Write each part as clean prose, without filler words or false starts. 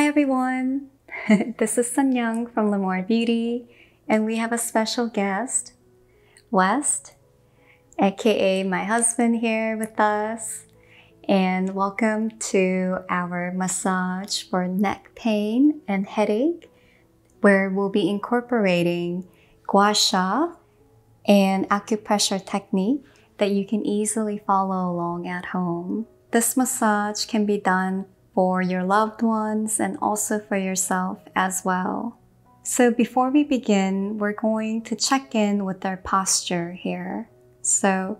Hi everyone, this is Sinyoung from Lémore Beauty, and we have a special guest, West, aka my husband, here with us. And welcome to our massage for neck pain and headache, where we'll be incorporating gua sha and acupressure technique that you can easily follow along at home. This massage can be done for your loved ones and also for yourself as well. So before we begin, we're going to check in with our posture here. So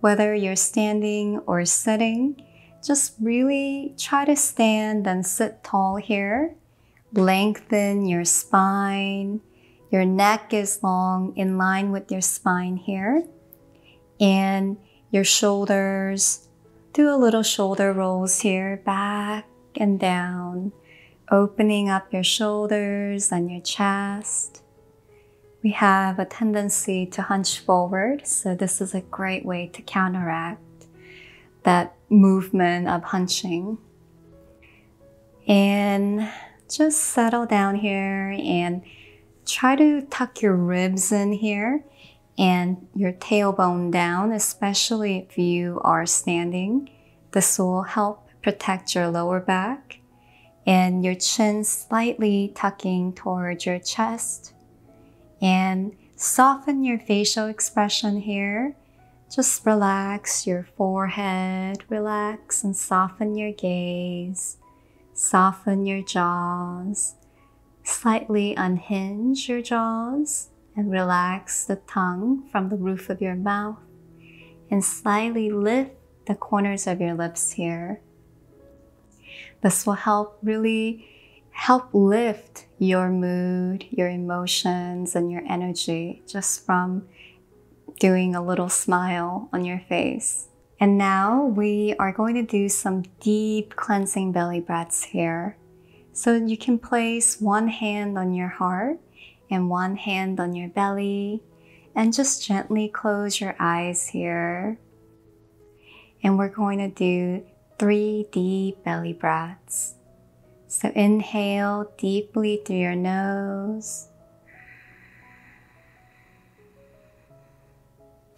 whether you're standing or sitting, just really try to stand and sit tall here. Lengthen your spine. Your neck is long, in line with your spine here. And your shoulders, do a little shoulder rolls here, back and down, opening up your shoulders and your chest. We have a tendency to hunch forward, so this is a great way to counteract that movement of hunching. And just settle down here and try to tuck your ribs in here and your tailbone down, especially if you are standing. This will help protect your lower back, and your chin slightly tucking towards your chest, and soften your facial expression here. Just relax your forehead, relax and soften your gaze, soften your jaws, slightly unhinge your jaws, and relax the tongue from the roof of your mouth, and slightly lift the corners of your lips here. This will help lift your mood, your emotions, and your energy just from doing a little smile on your face. And now we are going to do some deep cleansing belly breaths here. So you can place one hand on your heart and one hand on your belly, and just gently close your eyes here. And we're going to do 3 deep belly breaths. So inhale deeply through your nose,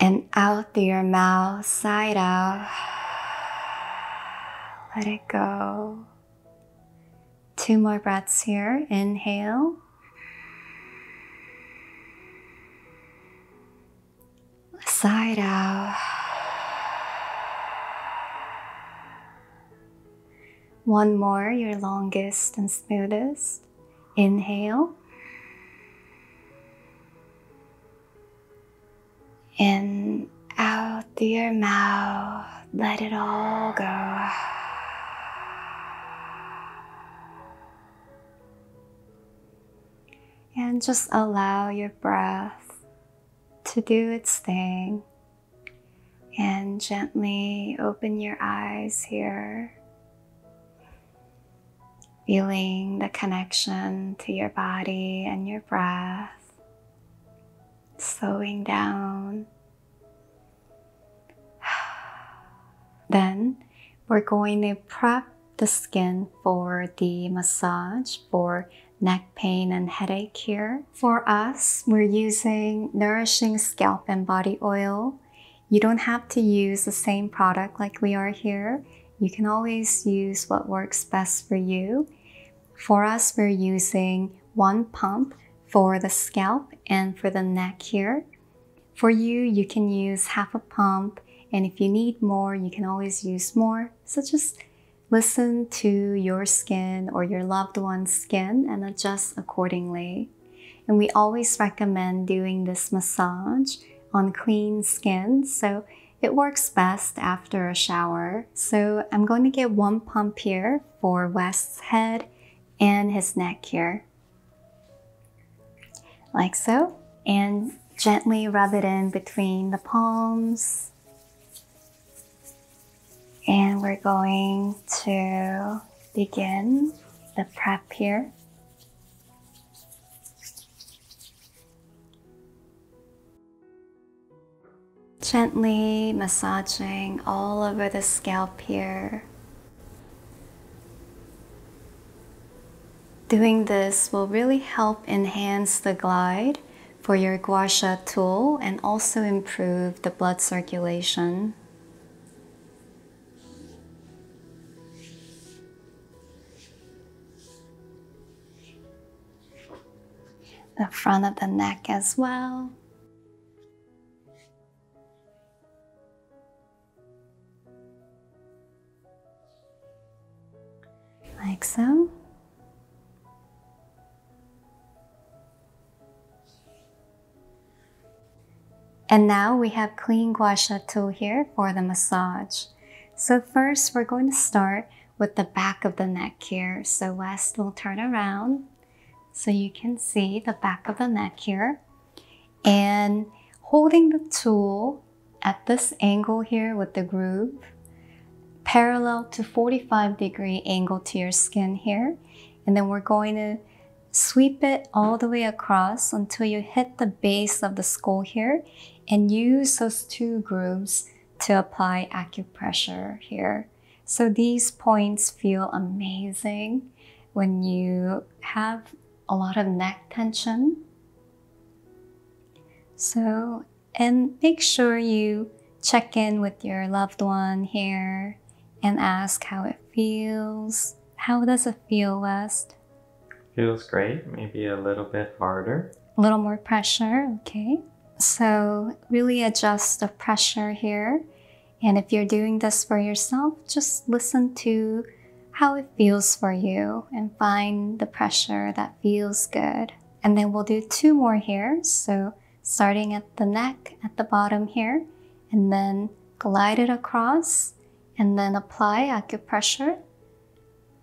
and out through your mouth, side out. Let it go. 2 more breaths here. Inhale. Side out. 1 more, your longest and smoothest. Inhale. And out through your mouth, let it all go. And just allow your breath to do its thing, and gently open your eyes here, feeling the connection to your body and your breath, slowing down. Then we're going to prep the skin for the massage for neck pain and headache here. For us, we're using nourishing scalp and body oil. You don't have to use the same product like we are here. You can always use what works best for you. For us, we're using 1 pump for the scalp and for the neck here. For you, you can use half a pump, and if you need more, you can always use more. So just listen to your skin or your loved one's skin and adjust accordingly. And we always recommend doing this massage on clean skin, so it works best after a shower. So I'm going to get 1 pump here for West's head and his neck here. Like so. And gently rub it in between the palms. And we're going to begin the prep here. Gently massaging all over the scalp here. Doing this will really help enhance the glide for your gua sha tool and also improve the blood circulation. The front of the neck as well. Like so. And now we have clean gua sha tool here for the massage. So first we're going to start with the back of the neck here. So West will turn around so you can see the back of the neck here. And holding the tool at this angle here with the groove, parallel to 45-degree angle to your skin here. And then we're going to sweep it all the way across until you hit the base of the skull here and use those two grooves to apply acupressure here. So these points feel amazing when you have a lot of neck tension. So, and make sure you check in with your loved one here and ask how it feels. How does it feel, West? Feels great, maybe a little bit harder. A little more pressure, okay. So really adjust the pressure here. And if you're doing this for yourself, just listen to how it feels for you and find the pressure that feels good. And then we'll do two more here. So starting at the neck, at the bottom here, and then glide it across and then apply acupressure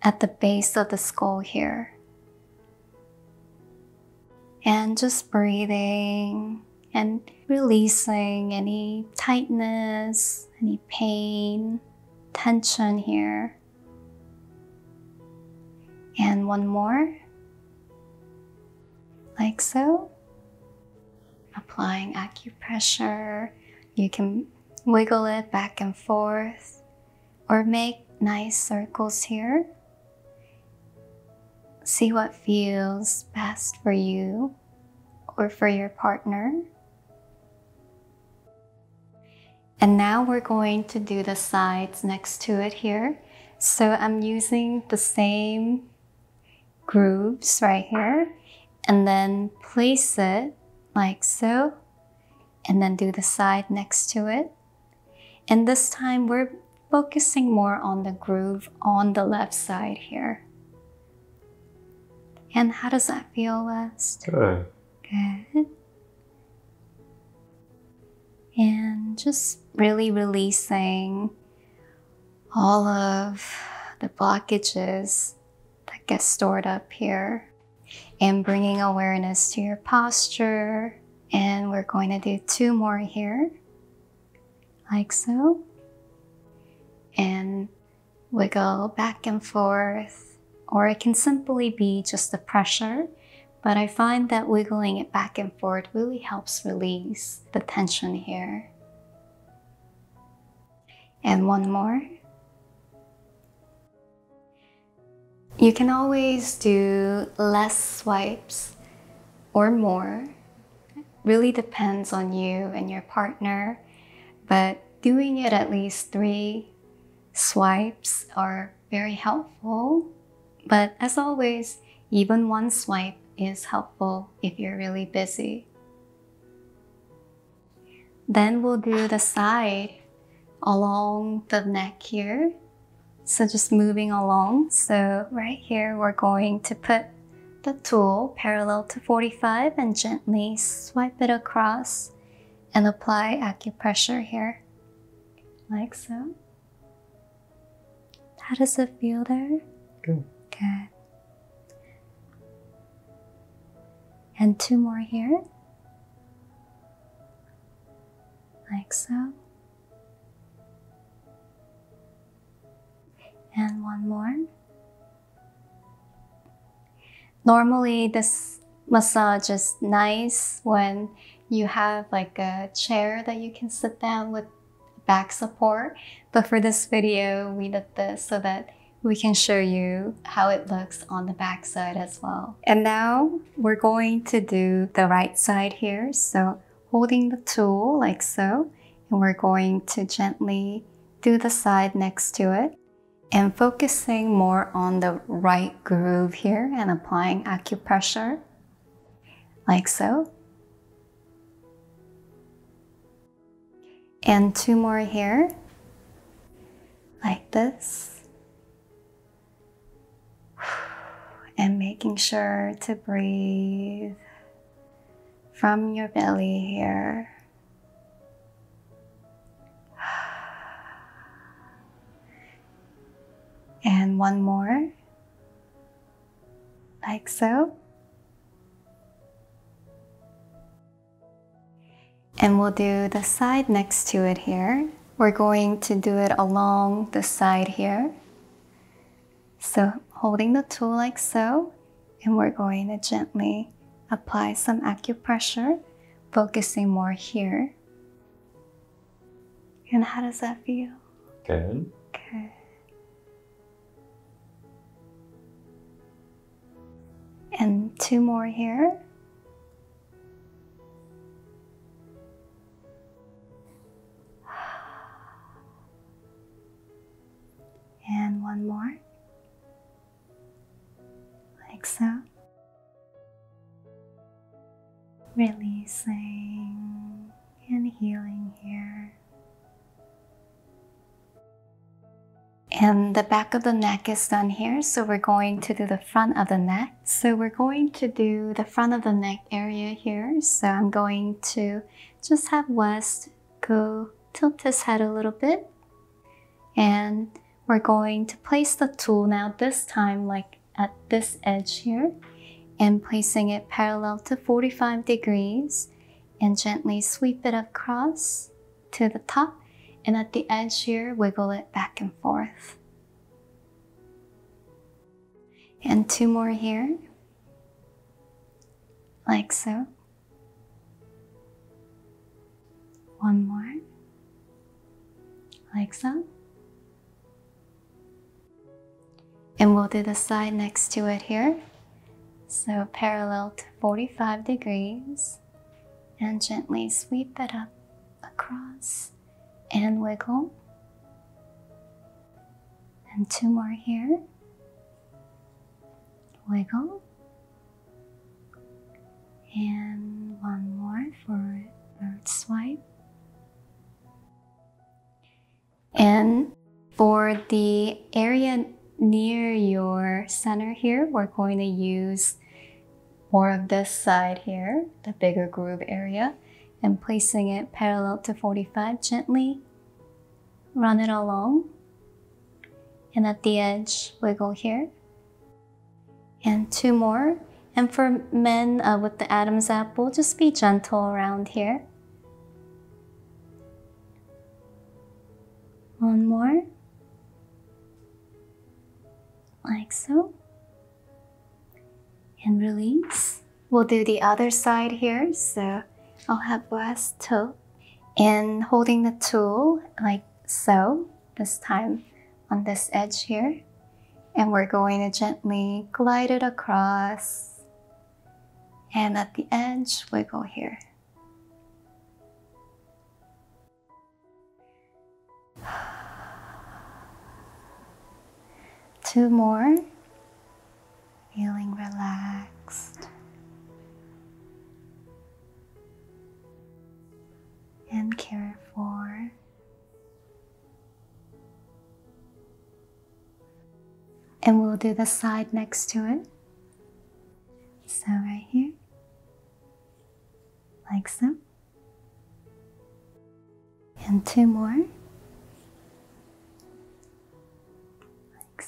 at the base of the skull here. And just breathing and releasing any tightness, any pain, tension here. And one more, like so. Applying acupressure. You can wiggle it back and forth or make nice circles here. See what feels best for you or for your partner. And now we're going to do the sides next to it here. So I'm using the same grooves right here and then place it like so and then do the side next to it. And this time we're focusing more on the groove on the left side here. And how does that feel, West? Good. Good. And just really releasing all of the blockages that get stored up here and bringing awareness to your posture. And we're going to do two more here, like so. And wiggle back and forth. Or it can simply be just the pressure, but I find that wiggling it back and forth really helps release the tension here. And one more. You can always do less swipes or more. It really depends on you and your partner, but doing it at least 3 swipes are very helpful. But as always, even one swipe is helpful if you're really busy. Then we'll do the side along the neck here. So just moving along. So right here, we're going to put the tool parallel to 45 and gently swipe it across and apply acupressure here, like so. How does it feel there? Good. Good. And two more here, like so. And one more. Normally this massage is nice when you have like a chair that you can sit down with back support, but for this video we did this so that we can show you how it looks on the back side as well. And now we're going to do the right side here. So holding the tool like so, and we're going to gently do the side next to it and focusing more on the right groove here and applying acupressure like so. And two more here, like this. And making sure to breathe from your belly here. And one more, like so. And we'll do the side next to it here. We're going to do it along the side here. So holding the tool like so, and we're going to gently apply some acupressure, focusing more here. And how does that feel? Good. Good. And two more here. And one more. Like so. Releasing and healing here. And the back of the neck is done here, so we're going to do the front of the neck. So we're going to do the front of the neck area here. So I'm going to just have West go tilt his head a little bit. And we're going to place the tool now, this time like at this edge here, and placing it parallel to 45 degrees and gently sweep it across to the top, and at the edge here wiggle it back and forth. And two more here, like so. One more, like so. And we'll do the side next to it here. So parallel to 45 degrees and gently sweep it up across and wiggle. And two more here. Wiggle. And one more for root swipe. And for the area near your center here, we're going to use more of this side here, the bigger groove area, and placing it parallel to 45, gently run it along, and at the edge wiggle here. And two more. And for men with the Adam's apple, just be gentle around here. One more, like so, and release. We'll do the other side here, so I'll have West tilt and holding the tool like so, this time on this edge here, and we're going to gently glide it across, and at the edge wiggle here. Two more, feeling relaxed. And care for. And we'll do the side next to it. So right here, like so. And two more.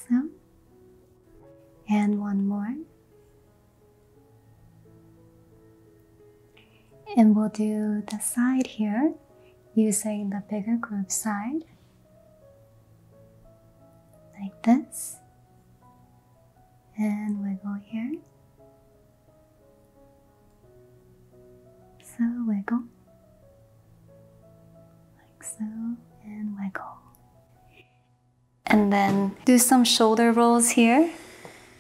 So, and one more, and we'll do the side here using the bigger groove side like this, and wiggle here, so wiggle like so, and wiggle. and then do some shoulder rolls here,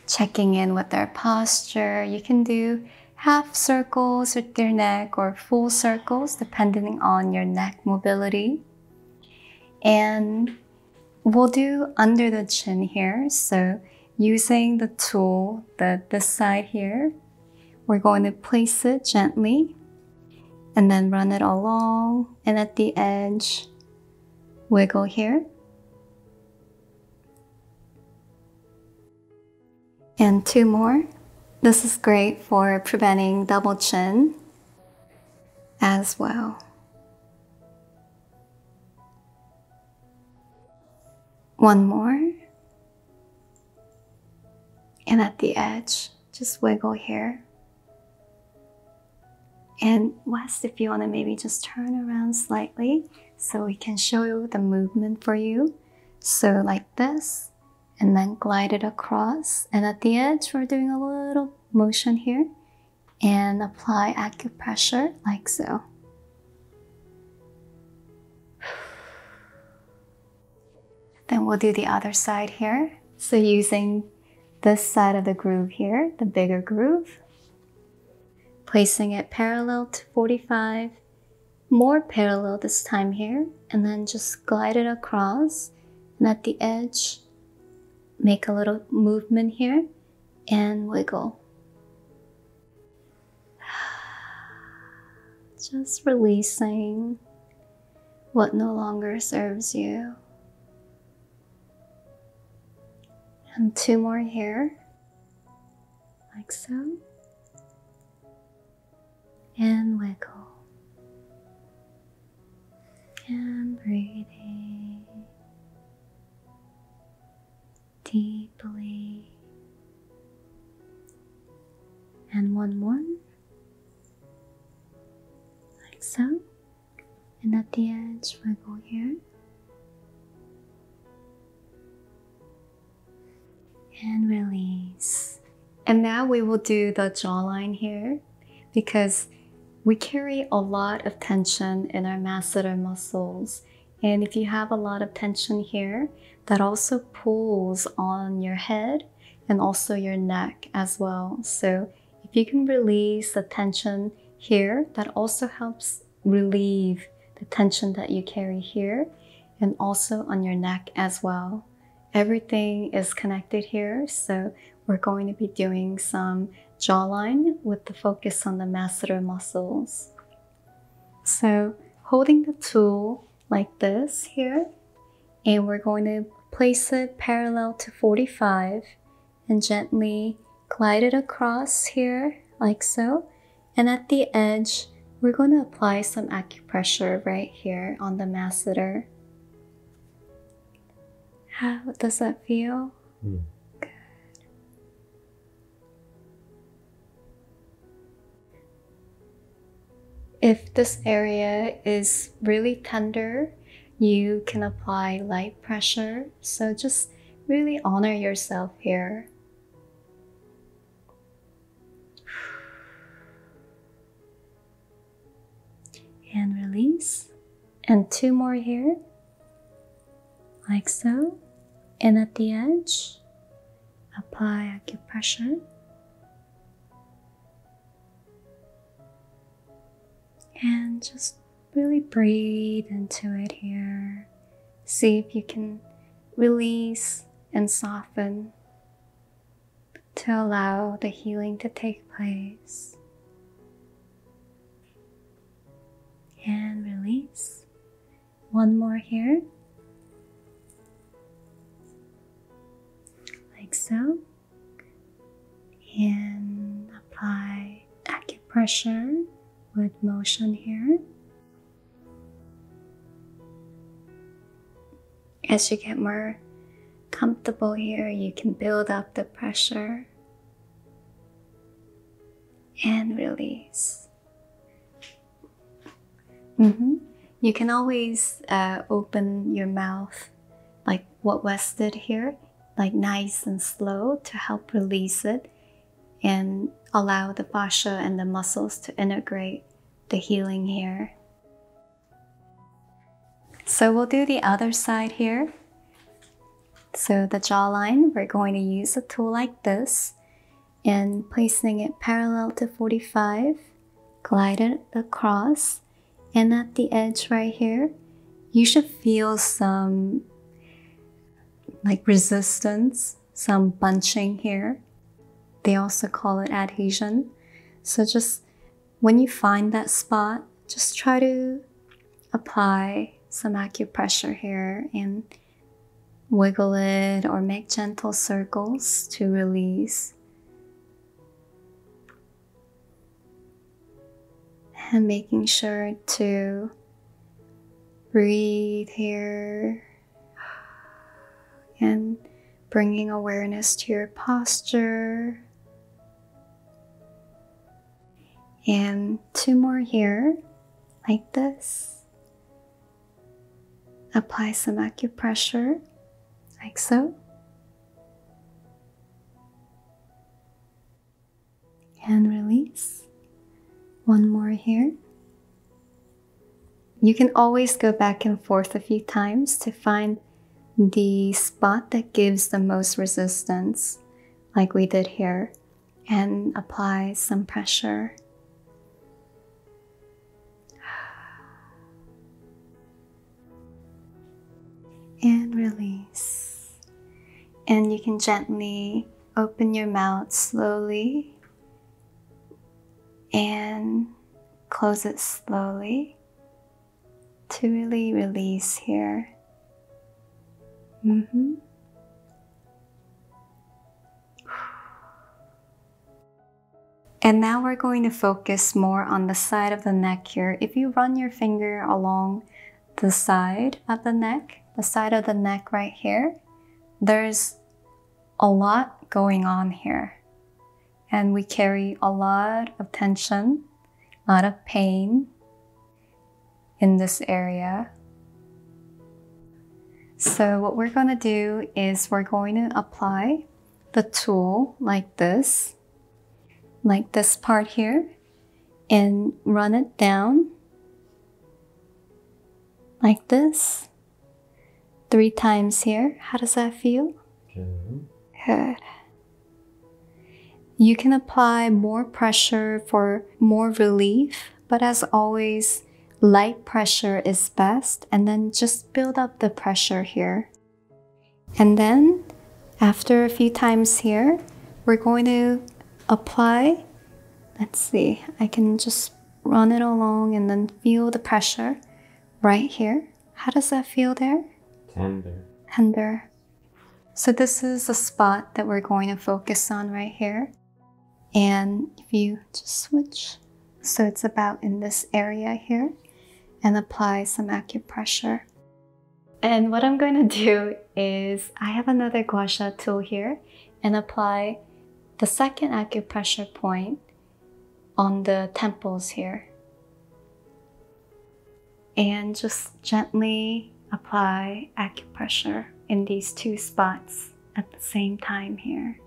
checking in with their posture. You can do half circles with your neck or full circles depending on your neck mobility. And we'll do under the chin here. So using the tool, this side here, we're going to place it gently and then run it along, and at the edge, wiggle here. And two more. This is great for preventing double chin as well. One more. And at the edge, just wiggle here. And West, if you want to maybe just turn around slightly so we can show you the movement for you. So like this, and then glide it across. And at the edge, we're doing a little motion here and apply acupressure like so. Then we'll do the other side here. So using this side of the groove here, the bigger groove, placing it parallel to 45, more parallel this time here, and then just glide it across, and at the edge, make a little movement here and wiggle. Just releasing what no longer serves you. And two more here, like so. And wiggle. And breathing deeply. And one more, like so. And at the edge, wiggle here. And release. And now we will do the jawline here, because we carry a lot of tension in our masseter muscles. And if you have a lot of tension here, that also pulls on your head and also your neck as well. So if you can release the tension here, that also helps relieve the tension that you carry here and also on your neck as well. Everything is connected here, so we're going to be doing some jawline with the focus on the masseter muscles. So holding the tool like this here, and we're going to place it parallel to 45 and gently glide it across here like so. And at the edge, we're going to apply some acupressure right here on the masseter. How does that feel? Good. If this area is really tender, you can apply light pressure. So just really honor yourself here. And release. And two more here, like so. And at the edge, apply acupressure. And just really breathe into it here. See if you can release and soften to allow the healing to take place. And release. One more here. Like so, and apply acupressure with motion here. As you get more comfortable here, you can build up the pressure and release. You can always open your mouth like what Wes did here, like nice and slow to help release it and allow the fascia and the muscles to integrate the healing here. So we'll do the other side here. So the jawline, we're going to use a tool like this and placing it parallel to 45, glide it across, and at the edge right here, you should feel some like resistance, some bunching here. They also call it adhesion. So just when you find that spot, just try to apply some acupressure here and wiggle it or make gentle circles to release. And making sure to breathe here and bringing awareness to your posture. And two more here, like this. Apply some acupressure, like so. And release. One more here. You can always go back and forth a few times to find the spot that gives the most resistance, like we did here, and apply some pressure. And release. And you can gently open your mouth slowly and close it slowly to really release here. And now we're going to focus more on the side of the neck here. If you run your finger along the side of the neck, right here, there's a lot going on here. And we carry a lot of tension, a lot of pain in this area. So what we're going to do is we're going to apply the tool like this part here, and run it down like this 3 times here. How does that feel? Good. You can apply more pressure for more relief, but as always, light pressure is best, and then just build up the pressure here. And then, after a few times here, we're going to apply, let's see, I can just run it along and then feel the pressure right here. How does that feel there? Tender. Tender. So this is a spot that we're going to focus on right here. And if you just switch, so it's about in this area here, and apply some acupressure. And what I'm going to do is I have another gua sha tool here and apply the second acupressure point on the temples here. And just gently apply acupressure in these 2 spots at the same time here.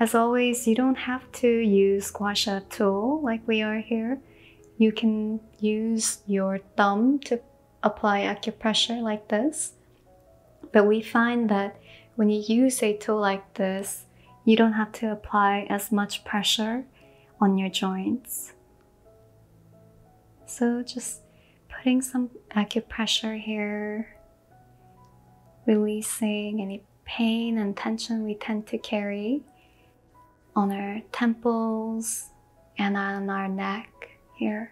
As always, you don't have to use gua sha tool like we are here. You can use your thumb to apply acupressure like this. But we find that when you use a tool like this, you don't have to apply as much pressure on your joints. So just putting some acupressure here, releasing any pain and tension we tend to carry on our temples and on our neck here.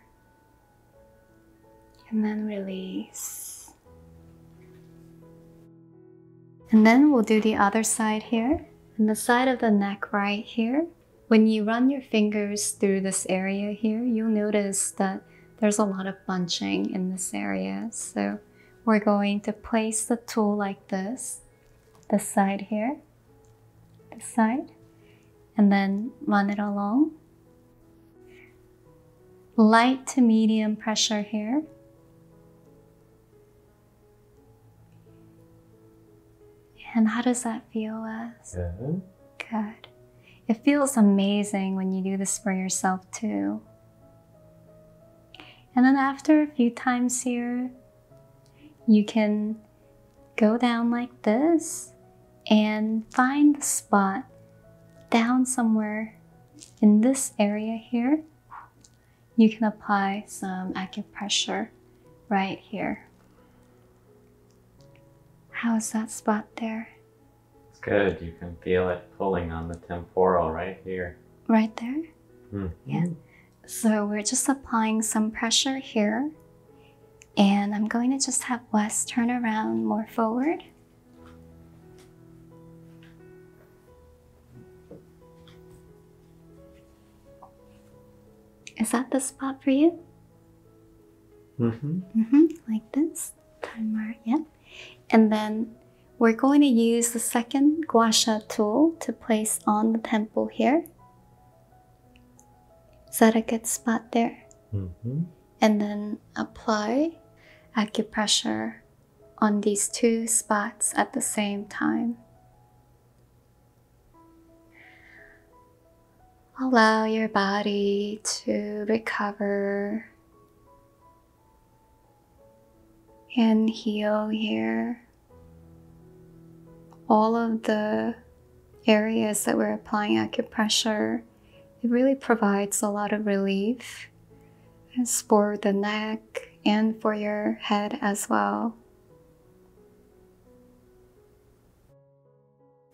And then release. And then we'll do the other side here. And the side of the neck right here, when you run your fingers through this area here, you'll notice that there's a lot of bunching in this area. So we're going to place the tool like this, this side here, this side, and then run it along. Light to medium pressure here. And how does that feel, Wes? Good. Good. It feels amazing when you do this for yourself too. And then after a few times here, you can go down like this and find the spot down somewhere in this area here. You can apply some acupressure right here. How is that spot there? It's good. You can feel it pulling on the temporal right here. Right there? Mm-hmm. Yeah. So we're just applying some pressure here. And I'm going to just have Wes turn around more forward. Is that the spot for you? Mm-hmm. Mm-hmm. Like this. Time mark, yeah. And then we're going to use the second gua sha tool to place on the temple here. Is that a good spot there? Mm-hmm. And then apply acupressure on these two spots at the same time. Allow your body to recover and heal here. All of the areas that we're applying acupressure, it really provides a lot of relief. It's for the neck and for your head as well.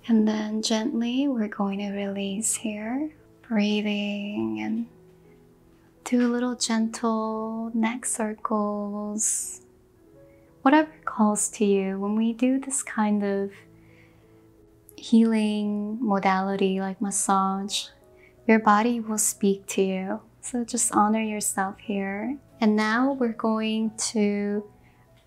And then gently, we're going to release here, breathing, and do little gentle neck circles, whatever calls to you. When we do this kind of healing modality like massage, your body will speak to you. So just honor yourself here. And now we're going to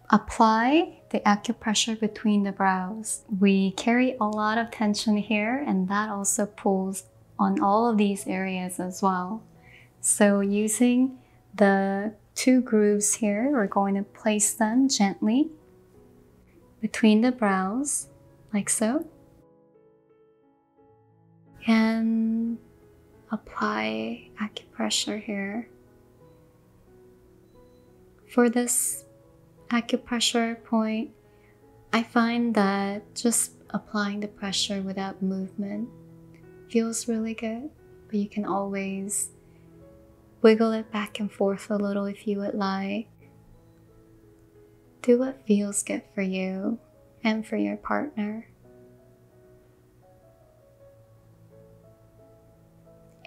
apply the acupressure between the brows. We carry a lot of tension here, and that also pulls on all of these areas as well. So using the two grooves here, we're going to place them gently between the brows, like so. And apply acupressure here. For this acupressure point, I find that just applying the pressure without movement feels really good, but you can always wiggle it back and forth a little if you would like. Do what feels good for you and for your partner.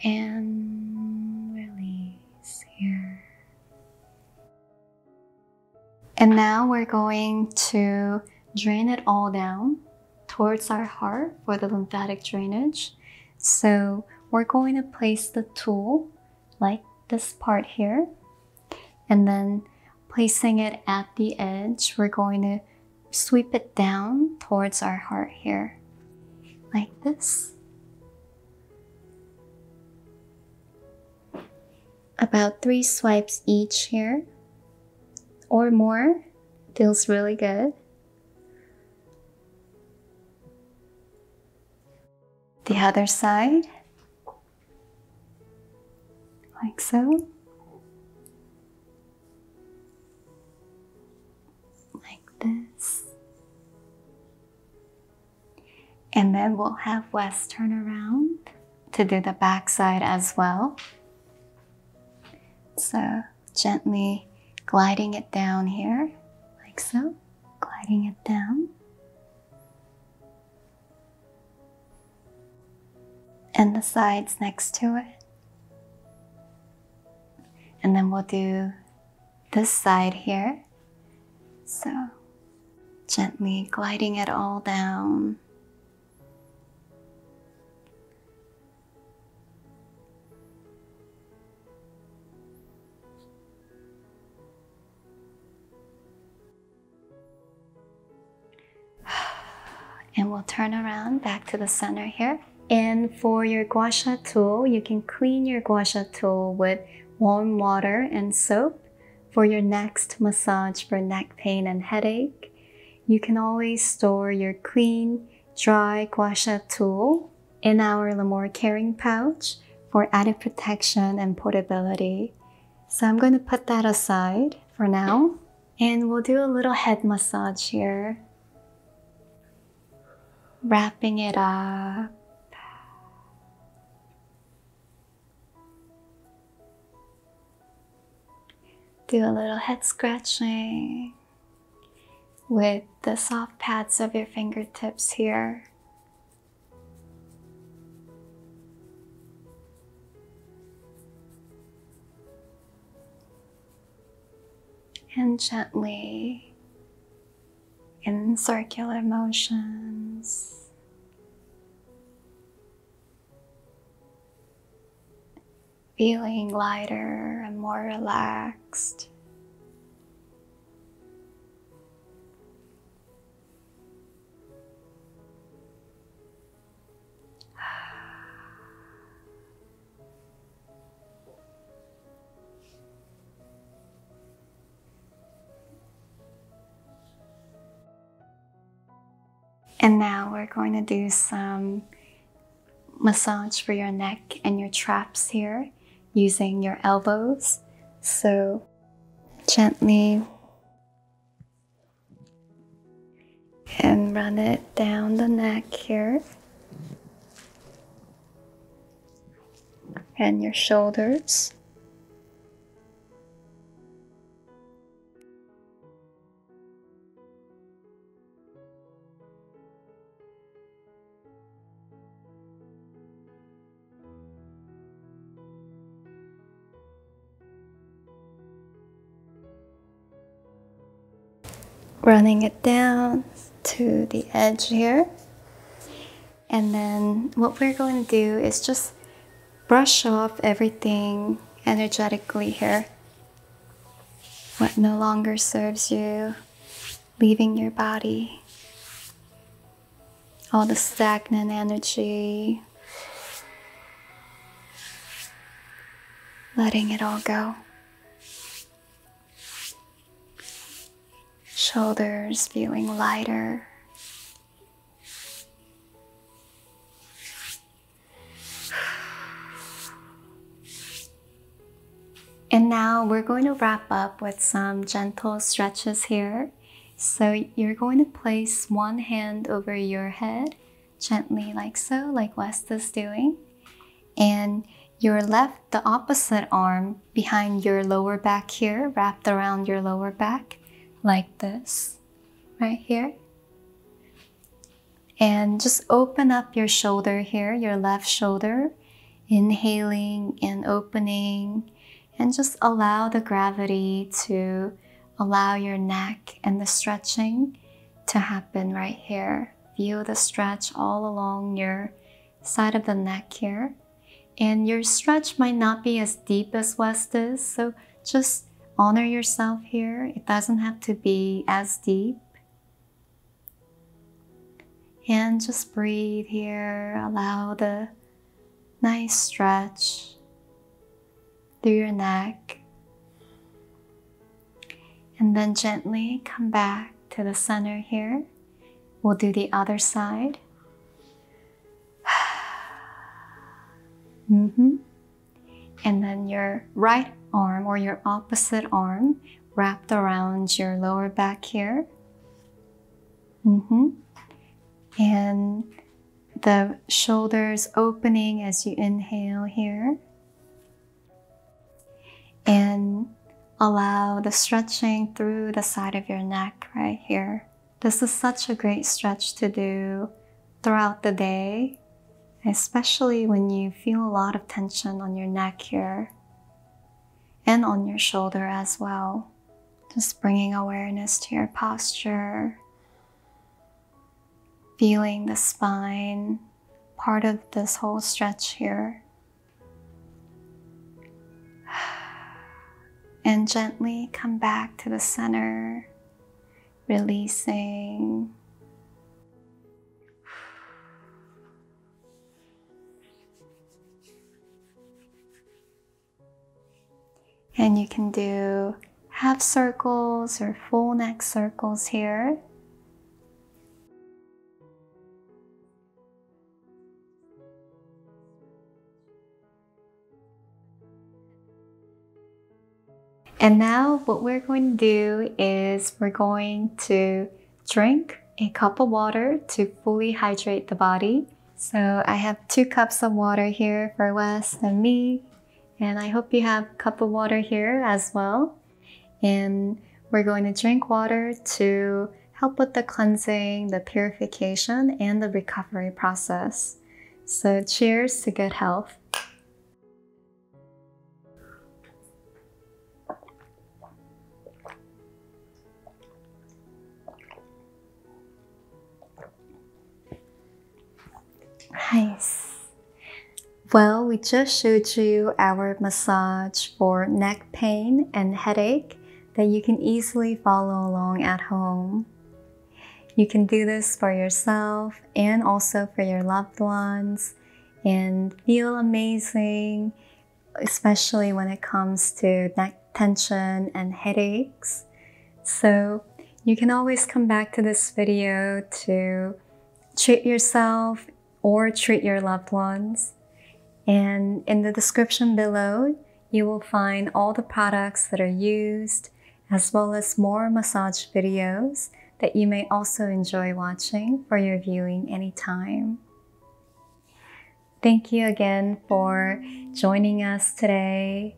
And release here. And now we're going to drain it all down towards our heart for the lymphatic drainage. So we're going to place the tool like this part here, and then placing it at the edge, we're going to sweep it down towards our heart here, like this. About 3 swipes each here, or more, feels really good. The other side, like so, like this. And then we'll have Wes turn around to do the back side as well. So gently gliding it down here, like so, gliding it down. And the sides next to it. And then we'll do this side here. So gently gliding it all down. And we'll turn around back to the center here. And for your gua sha tool, you can clean your gua sha tool with warm water and soap for your next massage for neck pain and headache. You can always store your clean, dry gua sha tool in our Lémore carrying pouch for added protection and portability. So I'm going to put that aside for now. And we'll do a little head massage here. wrapping it up. Do a little head scratching with the soft pads of your fingertips here. And gently, in circular motions, feeling lighter and more relaxed. And now we're going to do some massage for your neck and your traps here using your elbows. So gently and run it down the neck here and your shoulders. Running it down to the edge here. And then what we're going to do is just brush off everything energetically here. What no longer serves you, leaving your body. All the stagnant energy. Letting it all go. Shoulders feeling lighter. And now we're going to wrap up with some gentle stretches here. So you're going to place one hand over your head, gently like so, like West is doing. And your left, the opposite arm behind your lower back here, wrapped around your lower back. Like this, right here. And just open up your shoulder here, your left shoulder, inhaling and opening, and just allow the gravity to allow your neck and the stretching to happen right here. Feel the stretch all along your side of the neck here. And your stretch might not be as deep as West is, so just honor yourself here. It doesn't have to be as deep. And just breathe here. Allow the nice stretch through your neck. And then gently come back to the center here. We'll do the other side. And then your right arm or your opposite arm wrapped around your lower back here. And the shoulders opening as you inhale here. And allow the stretching through the side of your neck right here. This is such a great stretch to do throughout the day, especially when you feel a lot of tension on your neck here and on your shoulder as well. Just bringing awareness to your posture, feeling the spine, part of this whole stretch here. And gently come back to the center, releasing. And you can do half circles or full neck circles here. And now what we're going to do is we're going to drink a cup of water to fully hydrate the body. So I have 2 cups of water here for West and me, and I hope you have a cup of water here as well. And we're going to drink water to help with the cleansing, the purification, and the recovery process. So cheers to good health. Nice. Well, we just showed you our massage for neck pain and headache that you can easily follow along at home. You can do this for yourself and also for your loved ones and feel amazing, especially when it comes to neck tension and headaches. So you can always come back to this video to treat yourself or treat your loved ones. And in the description below, you will find all the products that are used, as well as more massage videos that you may also enjoy watching for your viewing anytime. Thank you again for joining us today.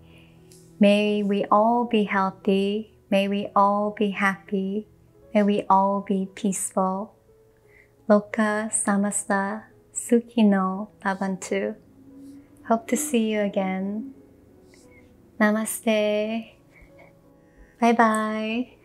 May we all be healthy. May we all be happy. May we all be peaceful. Lokasamasta Sukhino Bhavantu. Hope to see you again. Namaste. Bye bye.